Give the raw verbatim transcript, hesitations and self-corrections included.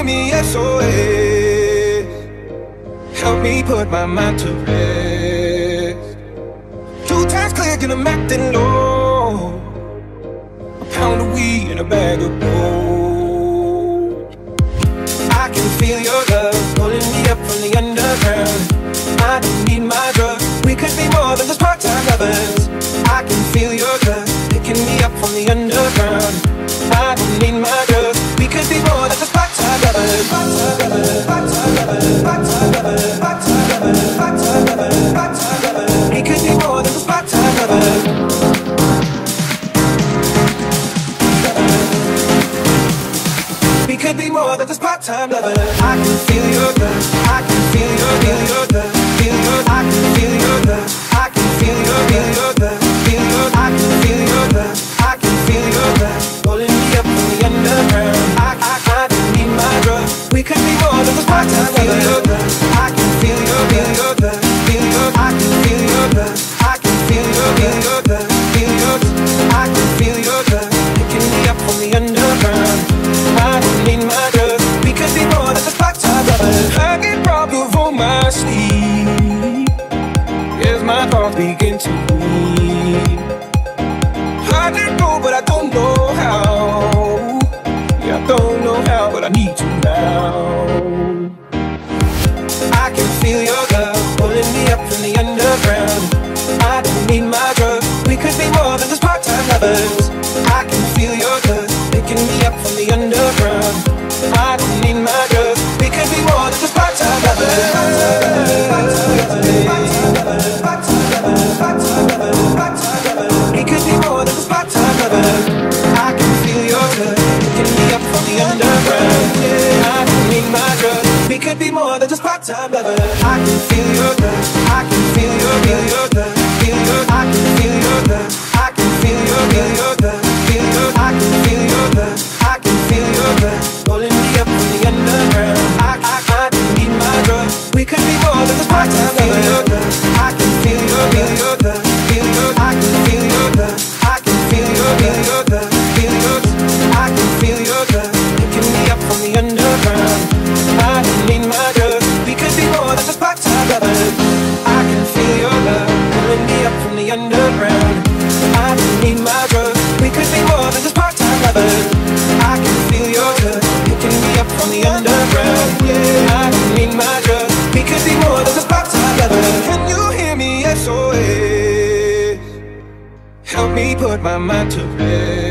give me S O S. Help me put my mind to rest. Two times clicking, I'm acting low. A pound of weed and a bag of gold. I can feel your love pulling me up from the underground. I don't need my drugs. We could be more than just part-time lovers. I can feel your love picking me up from the underground. I don't need my drugs. We could be more than just part-time lovers. Part-time lovers, part-time lovers, part-time lovers, part-time lovers, part-time lovers, part-time lovers. We could be more than just part-time lovers. We could be more than just part-time lovers. I can feel your love. I can feel your, feel your love. Feel your, I can feel your love. I can feel your, feel your love. Feel your, I can feel your love. I can feel your love. Pulling me up from the underground. I, I, I don't need my drug. We could be more than just part-time lovers. I can feel your, feel your love. Feel your, I can feel your love. I can feel your, feel your love. Feel your, I can feel your love. Picking me up from the underground. I don't need my drugs. We could be more than just part-time lovers. I get robbed of all my sleep as my thoughts begin to bleed. I don't know, but I don't know how. Yeah, I don't know how, but I need you now. I can feel your love pulling me up from the underground. I don't need my drugs. We could be more than just part-time lovers. I can feel your love picking me up from the underground. I don't need my drugs. We could be more than just part-time lovers. We could be more than just part-time lovers. I can feel your love picking me up from the underground. Yeah, I don't need my drugs. We could be more than just part-time lovers. I can feel your love. I can feel your, feel your love. Feel your, I can feel your love. I can feel your, feel your love. Feel your, I can feel your love. I can feel your love. Pulling me up from the underground. I, I, I don't need my drugs. We could be more than just part-time lovers. I can feel your, feel your love. Feel your, I can feel your love. I can feel your, feel your love. Feel your, I can feel your love. Picking me up from the underground. I don't need my drugs. We could be more than just part-time lovers. I can feel your love pulling me up from the underground. I don't need my drugs. We could be more than just part-time lovers. I can feel your love picking me up from the underground. Yeah, I don't need my drugs. We could be more than just part-time lovers. Can you hear me? S O S. Help me put my mind to rest.